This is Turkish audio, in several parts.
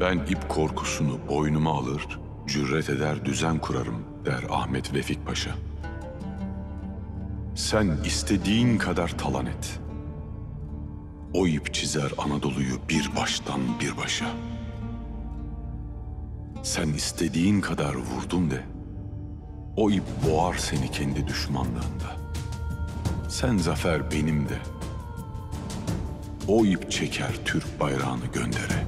Ben ip korkusunu boynuma alır, cüret eder düzen kurarım der Ahmet Vefik Paşa. Sen istediğin kadar talan et. O ip çizer Anadolu'yu bir baştan bir başa. Sen istediğin kadar vurdum de, o ip boğar seni kendi düşmanlığında. Sen zafer benim de, o ip çeker Türk bayrağını göndere.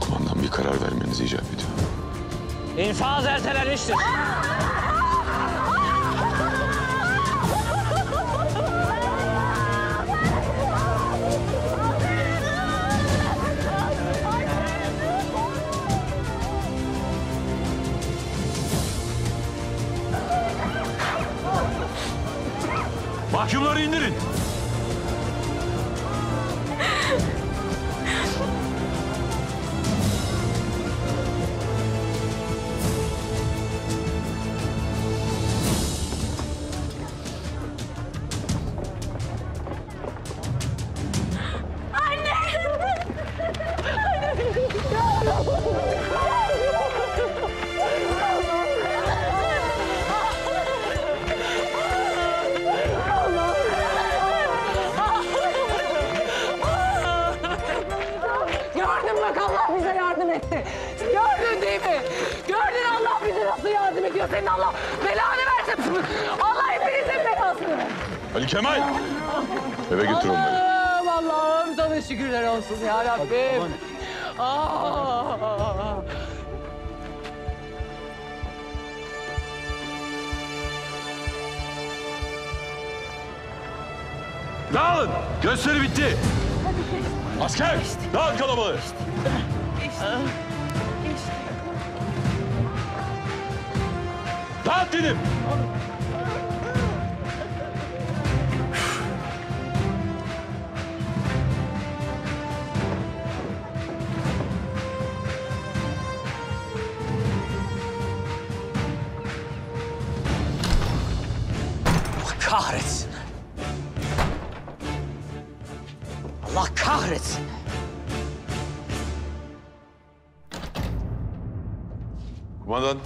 Kumandan bir karar vermenizi icap ediyor. İnfaz ertelenmiştir. Mahkumları indirin. Anne! Anne! Allah bize yardım etti. Gördün değil mi? Gördün Allah bize nasıl yardım ediyor. Senin Allah belanı versin. Allah hepinizin belasını. Ali Kemal! Eve götür onları. Allah'ım, Allah'ım sana şükürler olsun ya Rabbim. Dağılın! Gösteri bitti. Asker! Dağıt kalabalığı! Geçti. Dağıt dedim! Allah kahretsin! Allah kahretsin! Kumandan.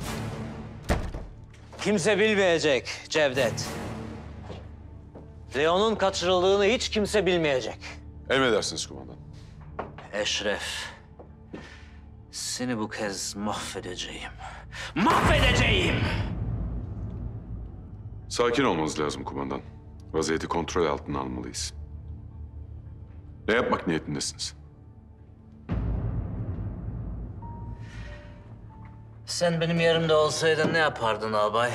Kimse bilmeyecek Cevdet. Leon'un kaçırıldığını hiç kimse bilmeyecek. Emredersiniz kumandan. Eşref, seni bu kez mahvedeceğim. Mahvedeceğim! Sakin olmanız lazım kumandan. Vaziyeti kontrol altına almalıyız. Ne yapmak niyetindesiniz? Sen benim yerimde olsaydın ne yapardın albay?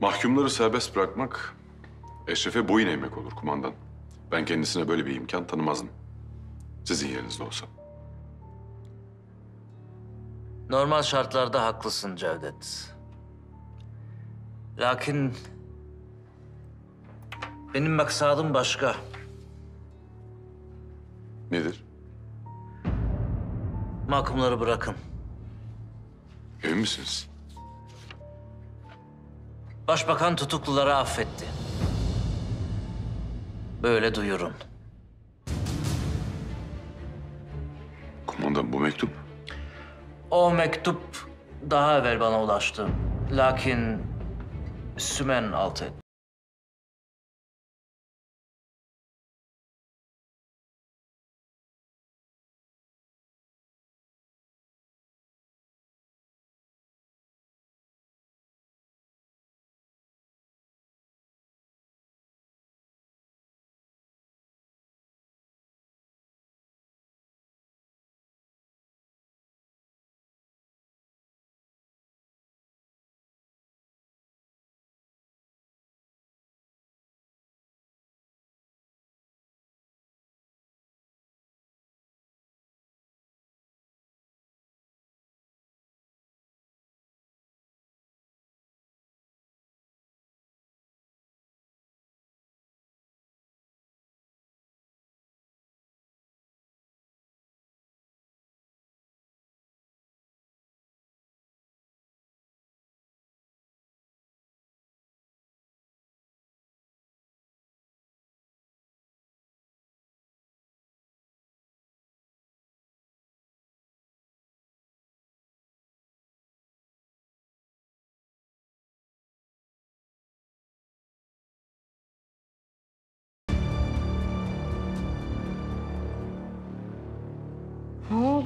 Mahkumları serbest bırakmak Eşref'e boyun eğmek olur kumandan. Ben kendisine böyle bir imkan tanımazdım. Sizin yerinizde olsam. Normal şartlarda haklısın Cevdet. Lakin benim maksadım başka. Nedir? Mahkumları bırakın. Emin misiniz? Başbakan tutukluları affetti. Böyle duyurun. Kumandan bu mektup? O mektup daha evvel bana ulaştı. Lakin sümen altı etti.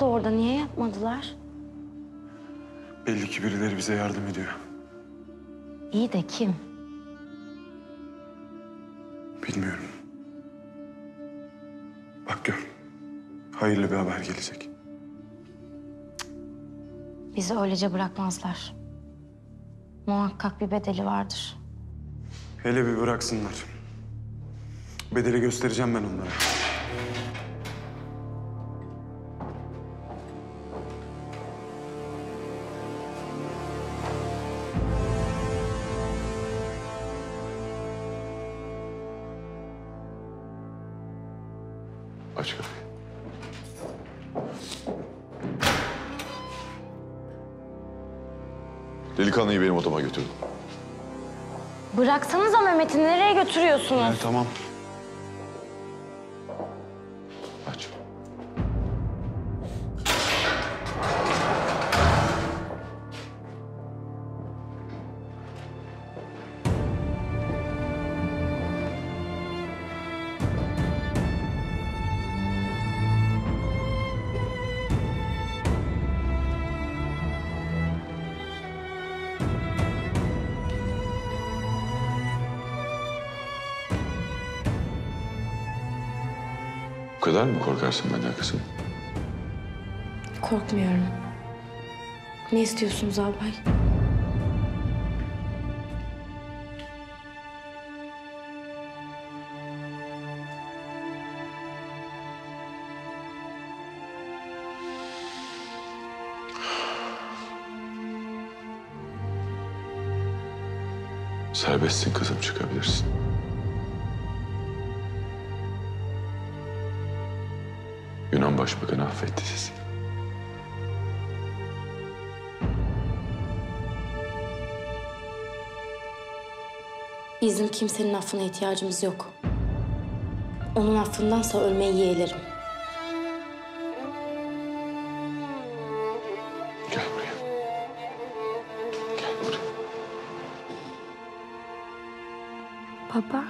oldu orada? Niye yapmadılar? Belli ki birileri bize yardım ediyor. İyi de kim? Bilmiyorum. Bak gör. Hayırlı bir haber gelecek. Bizi öylece bırakmazlar. Muhakkak bir bedeli vardır. Hele bir bıraksınlar. Bedeli göstereceğim ben onlara. Aç kapıyı. Delikanlıyı benim odama götürdüm. Bıraksanıza Mehmet'i, nereye götürüyorsunuz? Evet, tamam. Aç. Bu kadar mı korkarsın benden kızım? Korkmuyorum. Ne istiyorsunuz albay? Serbestsin kızım, çıkabilirsin. Yunan Başbakanı affetti sizi. Bizim kimsenin affına ihtiyacımız yok. Onun affındansa ölmeyi yeğlerim. Gel buraya. Gel buraya. Baba.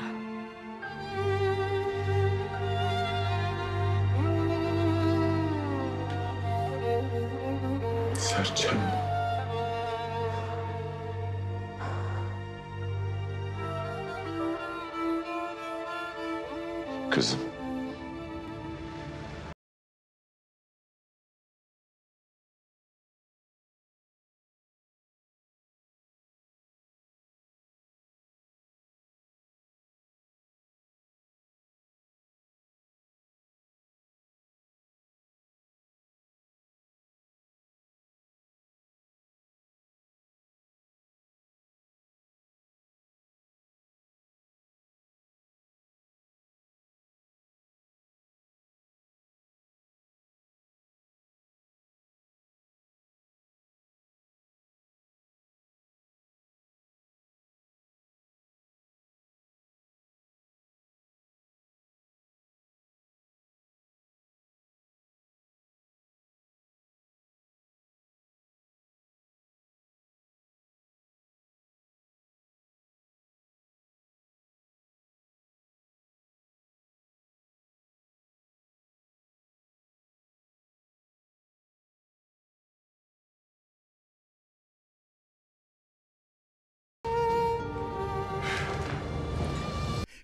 Serçem. Kızım.